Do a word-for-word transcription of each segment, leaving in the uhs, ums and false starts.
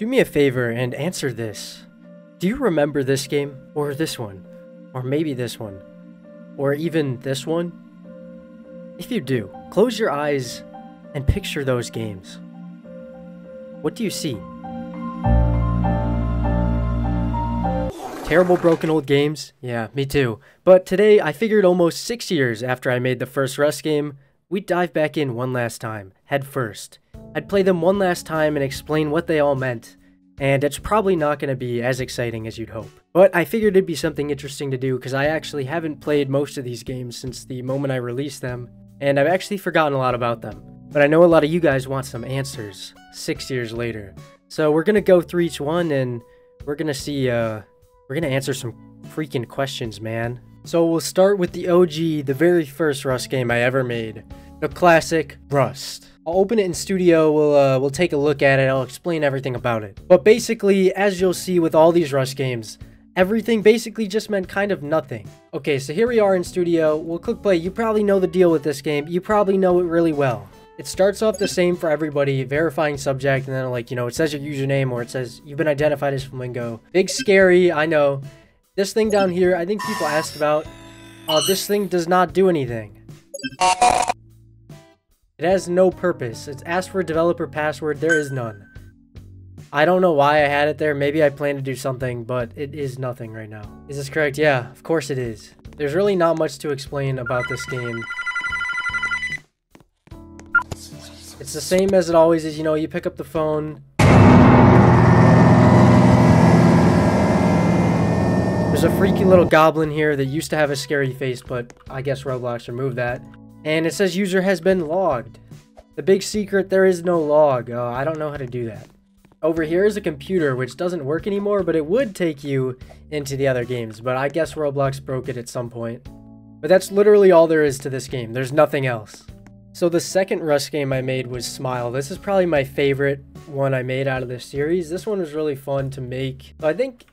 Do me a favor and answer this. Do you remember this game? Or this one? Or maybe this one? Or even this one? If you do, close your eyes and picture those games. What do you see? Terrible broken old games? Yeah, me too. But today, I figured almost six years after I made the first Rust game, we'd dive back in one last time, head first. I'd play them one last time and explain what they all meant, and it's probably not going to be as exciting as you'd hope. But I figured it'd be something interesting to do because I actually haven't played most of these games since the moment I released them, and I've actually forgotten a lot about them. But I know a lot of you guys want some answers, six years later. So we're going to go through each one and we're going to see, uh... we're gonna answer some freaking questions, man. So we'll start with the O G, the very first Rust game I ever made. The classic Rust. I'll open it in studio, we'll, uh, we'll take a look at it, I'll explain everything about it. But basically, as you'll see with all these Rust games, everything basically just meant kind of nothing. Okay, so here we are in studio, we'll click play. You probably know the deal with this game, you probably know it really well. It starts off the same for everybody, verifying subject, and then like, you know, it says your username or it says you've been identified as Flamingo. Big scary, I know. This thing down here, I think people asked about. Uh, this thing does not do anything. It has no purpose. It's asked for a developer password, there is none. I don't know why I had it there, maybe I plan to do something, but it is nothing right now. Is this correct? Yeah, of course it is. There's really not much to explain about this game. It's the same as it always is, you know, you pick up the phone. There's a freaky little goblin here that used to have a scary face, but I guess Roblox removed that. And it says user has been logged. The big secret, there is no log. Uh, I don't know how to do that. Over here is a computer, which doesn't work anymore, but it would take you into the other games. But I guess Roblox broke it at some point. But that's literally all there is to this game. There's nothing else. So the second Rust game I made was Smile. This is probably my favorite one I made out of this series. This one was really fun to make. I think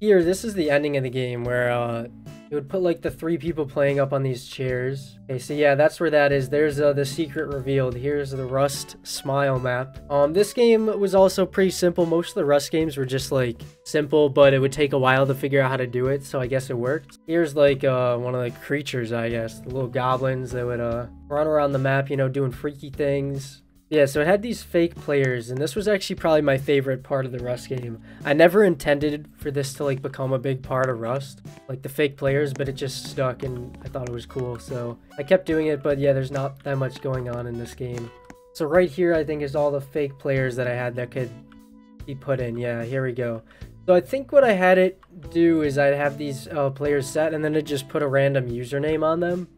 here, this is the ending of the game where uh, it would put like the three people playing up on these chairs. Okay, so yeah, that's where that is. There's uh, the secret revealed. Here's the Rust Smile map. Um, this game was also pretty simple. Most of the Rust games were just like simple, but it would take a while to figure out how to do it. So I guess it worked. Here's like uh, one of the creatures, I guess. The little goblins that would uh, run around the map, you know, doing freaky things. Yeah, so it had these fake players, and this was actually probably my favorite part of the Rust game. I never intended for this to like become a big part of Rust, like the fake players, but it just stuck and I thought it was cool, so I kept doing it. But yeah, there's not that much going on in this game. So right here I think is all the fake players that I had that could be put in. Yeah, here we go. So I think what I had it do is I'd have these uh, players set and then it just put a random username on them.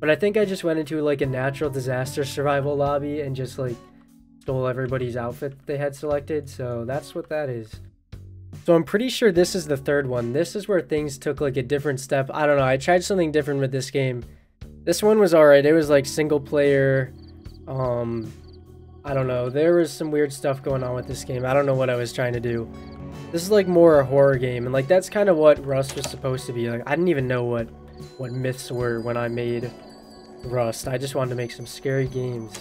But I think I just went into like a natural disaster survival lobby and just like stole everybody's outfit they had selected. So that's what that is. So I'm pretty sure this is the third one. This is where things took like a different step. I don't know. I tried something different with this game. This one was all right. It was like single player. Um, I don't know. There was some weird stuff going on with this game. I don't know what I was trying to do. This is like more a horror game. And like that's kind of what Rust was supposed to be. Like I didn't even know what, what myths were when I made Rust. I just wanted to make some scary games.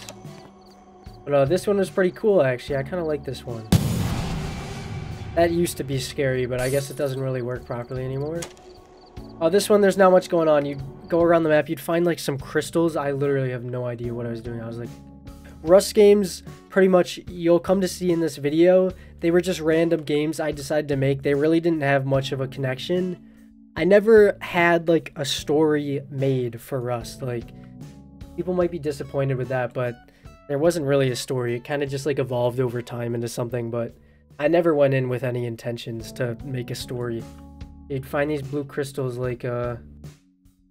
But uh, this one was pretty cool actually. I kind of like this one. That used to be scary, but I guess it doesn't really work properly anymore. Uh, this one, there's not much going on. You'd go around the map, you'd find like some crystals. I literally have no idea what I was doing. I was like, Rust games, pretty much, you'll come to see in this video, they were just random games I decided to make. They really didn't have much of a connection. I never had like a story made for Rust. Like, people might be disappointed with that, but there wasn't really a story. It kind of just like evolved over time into something, but I never went in with any intentions to make a story. You'd find these blue crystals like uh,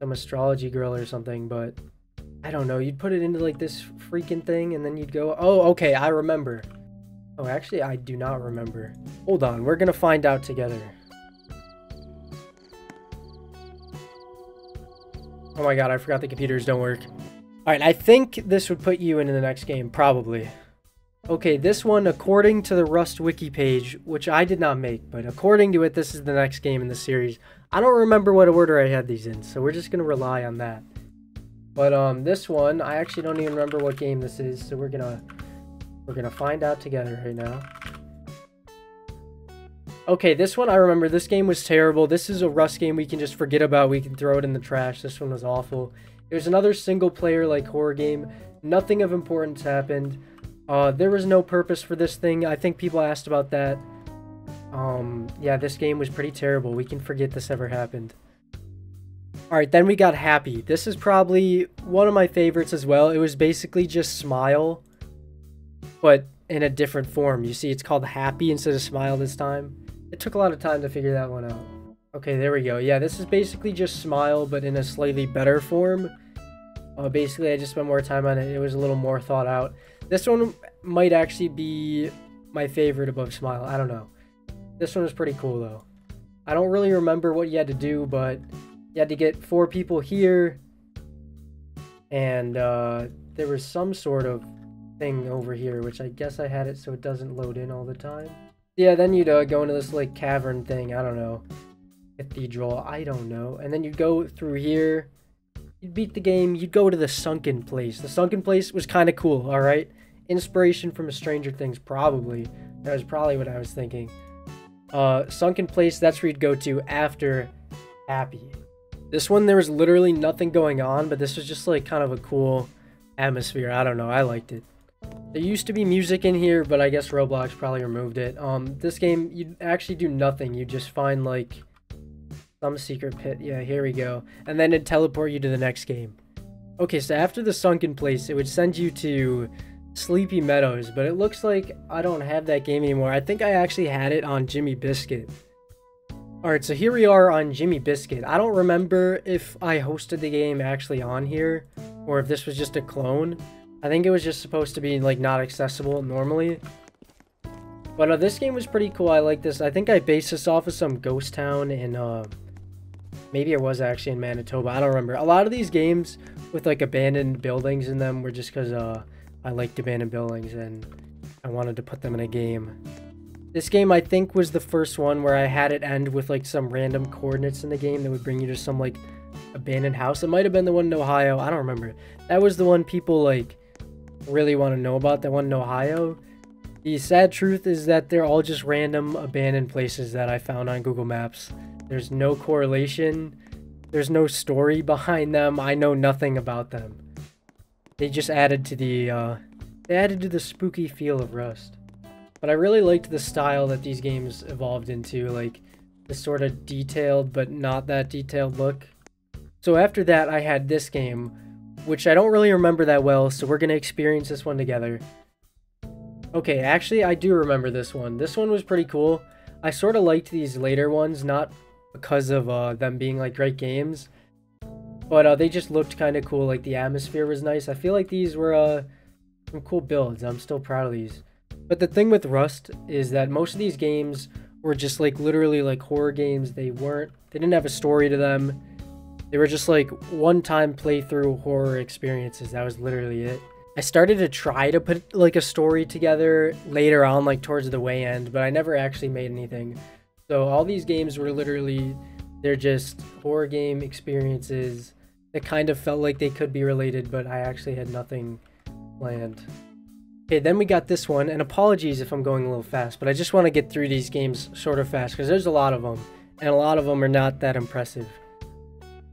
some astrology girl or something, but I don't know. You'd put it into like this freaking thing and then you'd go, oh, okay, I remember. Oh, actually, I do not remember. Hold on, we're gonna find out together. Oh my god, I forgot the computers don't work. All right, I think this would put you into the next game, probably. Okay, this one, according to the Rust Wiki page, which I did not make, but according to it, this is the next game in the series. I don't remember what order I had these in, so we're just going to rely on that. But um, this one, I actually don't even remember what game this is, so we're gonna we're gonna find out together right now. Okay, this one, I remember this game was terrible. This is a Rust game we can just forget about. We can throw it in the trash. This one was awful. There's another single-player, like, horror game. Nothing of importance happened. Uh, there was no purpose for this thing. I think people asked about that. Um, yeah, this game was pretty terrible. We can forget this ever happened. Alright, then we got Happy. This is probably one of my favorites as well. It was basically just Smile, but in a different form. You see, it's called Happy instead of Smile this time. It took a lot of time to figure that one out. Okay, there we go. Yeah, this is basically just Smile, but in a slightly better form. Uh, basically, I just spent more time on it. It was a little more thought out. This one might actually be my favorite above Smile. I don't know. This one was pretty cool, though. I don't really remember what you had to do, but you had to get four people here. And uh, there was some sort of thing over here, which I guess I had it so it doesn't load in all the time. Yeah, then you'd uh, go into this, like, cavern thing. I don't know. Cathedral. I don't know. And then you'd go through here. You'd beat the game. You'd go to the sunken place. The sunken place was kind of cool, all right? Inspiration from Stranger Things, probably. That was probably what I was thinking. Uh, sunken place, that's where you'd go to after Happy. This one, there was literally nothing going on, but this was just, like, kind of a cool atmosphere. I don't know. I liked it. There used to be music in here, but I guess Roblox probably removed it. Um, this game, you actually do nothing. You just find, like, some secret pit. Yeah, here we go. And then it'd teleport you to the next game. Okay, so after the sunken place, it would send you to Sleepy Meadows, but it looks like I don't have that game anymore. I think I actually had it on Jimmy Biscuit. Alright, so here we are on Jimmy Biscuit. I don't remember if I hosted the game actually on here, or if this was just a clone. I think it was just supposed to be, like, not accessible normally. But uh, this game was pretty cool. I like this. I think I based this off of some ghost town in, uh, maybe it was actually in Manitoba. I don't remember. A lot of these games with, like, abandoned buildings in them were just because uh, I liked abandoned buildings and I wanted to put them in a game. This game, I think, was the first one where I had it end with, like, some random coordinates in the game that would bring you to some, like, abandoned house. It might have been the one in Ohio. I don't remember. That was the one people, like, really want to know about, that one in Ohio. The sad truth is that they're all just random abandoned places that I found on Google Maps. There's no correlation. There's no story behind them. I know nothing about them. They just added to the uh, they added to the spooky feel of Rust. But I really liked the style that these games evolved into, like the sort of detailed but not that detailed look. So after that, I had this game, which I don't really remember that well, so we're going to experience this one together. Okay, actually, I do remember this one. This one was pretty cool. I sort of liked these later ones, not because of uh, them being, like, great games, but uh, they just looked kind of cool. Like, the atmosphere was nice. I feel like these were uh, some cool builds. I'm still proud of these. But the thing with Rust is that most of these games were just, like, literally, like, horror games. They weren't, they didn't have a story to them. They were just, like, one-time playthrough horror experiences. That was literally it. I started to try to put, like, a story together later on, like, towards the way end, but I never actually made anything. So all these games were literally, they're just horror game experiences that kind of felt like they could be related, but I actually had nothing planned. Okay, then we got this one, and apologies if I'm going a little fast, but I just want to get through these games sort of fast, because there's a lot of them, and a lot of them are not that impressive.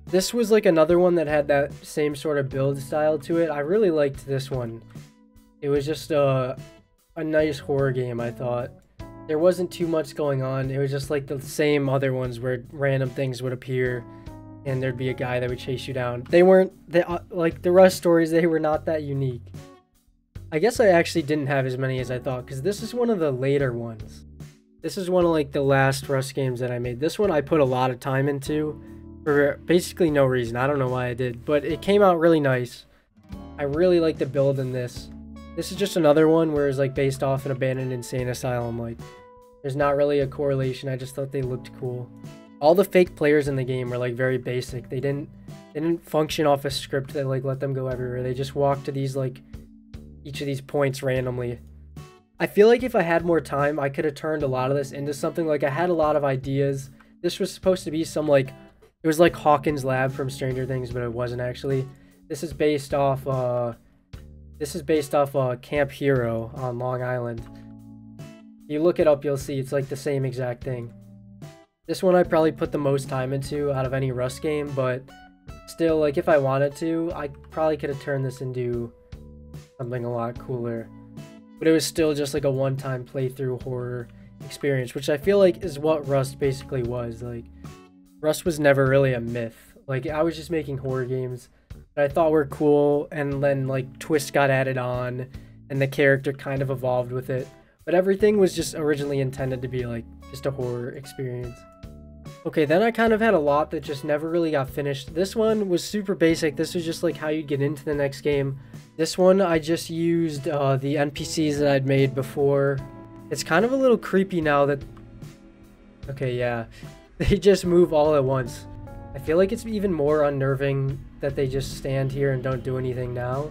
This was, like, another one that had that same sort of build style to it. I really liked this one. It was just a, a nice horror game, I thought. There wasn't too much going on. It was just like the same other ones where random things would appear and there'd be a guy that would chase you down. They weren't, they, uh, like, the Rust stories, they were not that unique. I guess I actually didn't have as many as I thought, because this is one of the later ones. This is one of, like, the last Rust games that I made. This one I put a lot of time into, for basically no reason. I don't know why I did, but it came out really nice. I really like the build in this. This is just another one where it's, like, based off an abandoned insane asylum. Like, there's not really a correlation. I just thought they looked cool. All the fake players in the game were, like, very basic. They didn't they didn't function off a script that, like, let them go everywhere. They just walked to these, like, each of these points randomly. I feel like if I had more time, I could have turned a lot of this into something. Like, I had a lot of ideas. This was supposed to be some, like, it was like Hawkins Lab from Stranger Things, but it wasn't actually. This is based off, uh, this is based off uh, Camp Hero on Long Island. You look it up, you'll see it's like the same exact thing. This one I probably put the most time into out of any Rust game, but still, like, if I wanted to, I probably could have turned this into something a lot cooler. But it was still just like a one-time playthrough horror experience, which I feel like is what Rust basically was. Like, Rust was never really a myth. Like, I was just making horror games that I thought were cool, and then like twists got added on and the character kind of evolved with it, but everything was just originally intended to be like just a horror experience. Okay, then I kind of had a lot that just never really got finished. This one was super basic. This was just like how you get into the next game. This one I just used uh, the N P Cs that I'd made before. It's kind of a little creepy now that... Okay, yeah. They just move all at once. I feel like it's even more unnerving that they just stand here and don't do anything now.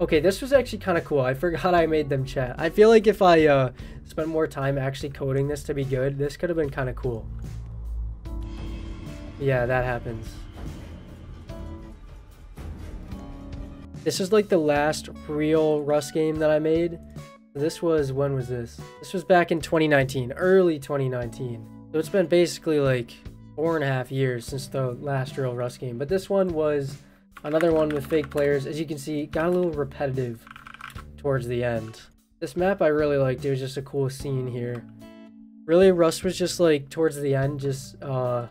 Okay, this was actually kind of cool. I forgot I made them chat. I feel like if I uh, spent more time actually coding this to be good, this could have been kind of cool. Yeah, that happens. This is like the last real Rust game that I made. This was, when was this? This was back in twenty nineteen, early twenty nineteen. So it's been basically like four and a half years since the last real Rust game. But this one was another one with fake players. As you can see, got a little repetitive towards the end. This map I really liked. It was just a cool scene here. Really, Rust was just like, towards the end, just, uh,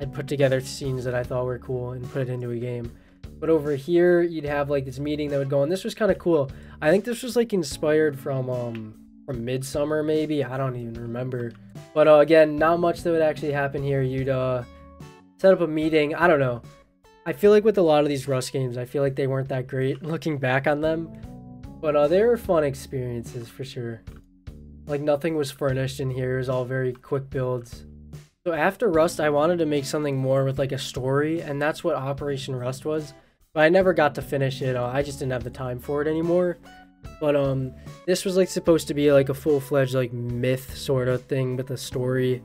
I'd put together scenes that I thought were cool and put it into a game. But over here, you'd have like this meeting that would go on. This was kind of cool. I think this was like inspired from um from Midsummer, maybe. I don't even remember. But uh, again, not much that would actually happen here. You'd uh set up a meeting. I don't know. I feel like with a lot of these Rust games, I feel like they weren't that great looking back on them. But uh, they were fun experiences for sure. Like, nothing was furnished in here. It was all very quick builds. So after Rust, I wanted to make something more with like a story, and that's what Operation Rust was. But I never got to finish it. Uh, I just didn't have the time for it anymore. But um, this was like supposed to be like a full-fledged like myth sort of thing with a story.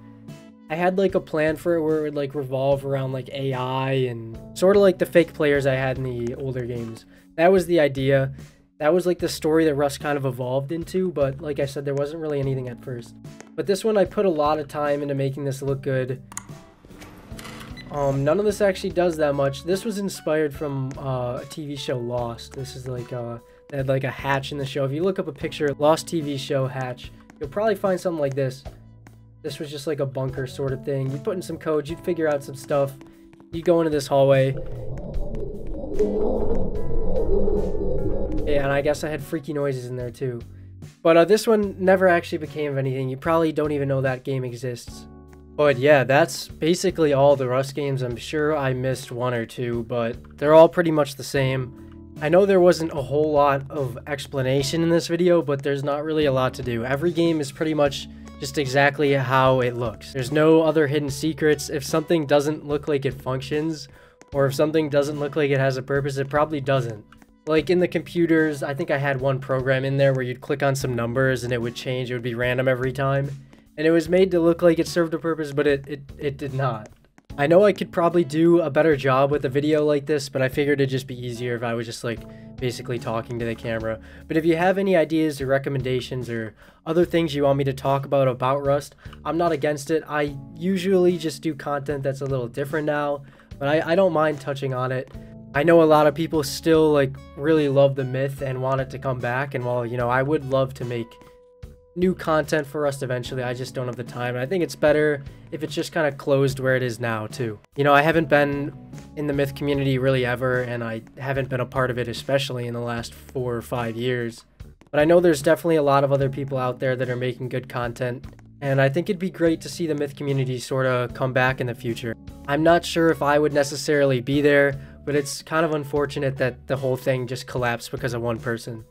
I had like a plan for it where it would like revolve around like A I and sort of like the fake players I had in the older games. That was the idea. That was like the story that Rust kind of evolved into. But like I said, there wasn't really anything at first. But this one, I put a lot of time into making this look good. Um, none of this actually does that much. This was inspired from uh, a T V show, Lost. This is like a, they had like a hatch in the show. If you look up a picture, Lost T V show hatch, you'll probably find something like this. This was just like a bunker sort of thing. You put in some code, you'd figure out some stuff. You go into this hallway. Yeah, and I guess I had freaky noises in there too. But uh, this one never actually became of anything. You probably don't even know that game exists. But yeah, that's basically all the Rust games. I'm sure I missed one or two, but they're all pretty much the same. I know there wasn't a whole lot of explanation in this video, but there's not really a lot to do. Every game is pretty much just exactly how it looks. There's no other hidden secrets. If something doesn't look like it functions, or if something doesn't look like it has a purpose, it probably doesn't. Like in the computers, I think I had one program in there where you'd click on some numbers and it would change. It would be random every time. And it was made to look like it served a purpose, but it, it, it did not. I know I could probably do a better job with a video like this, but I figured it'd just be easier if I was just like basically talking to the camera. But if you have any ideas or recommendations or other things you want me to talk about about Rust, I'm not against it. I usually just do content that's a little different now, but I, I don't mind touching on it. I know a lot of people still like really love the myth and want it to come back. And while, you know, I would love to make new content for us eventually, I just don't have the time, and I think it's better if it's just kind of closed where it is now too. You know, I haven't been in the myth community really ever, and I haven't been a part of it, especially in the last four or five years. But I know there's definitely a lot of other people out there that are making good content, and I think it'd be great to see the myth community sort of come back in the future. I'm not sure if I would necessarily be there, but it's kind of unfortunate that the whole thing just collapsed because of one person.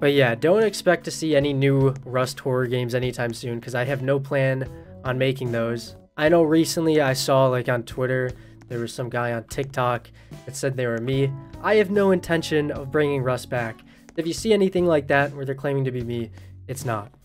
But yeah, don't expect to see any new Rust horror games anytime soon, because I have no plan on making those. I know recently I saw, like, on Twitter, there was some guy on TikTok that said they were me. I have no intention of bringing Rust back. If you see anything like that where they're claiming to be me, it's not.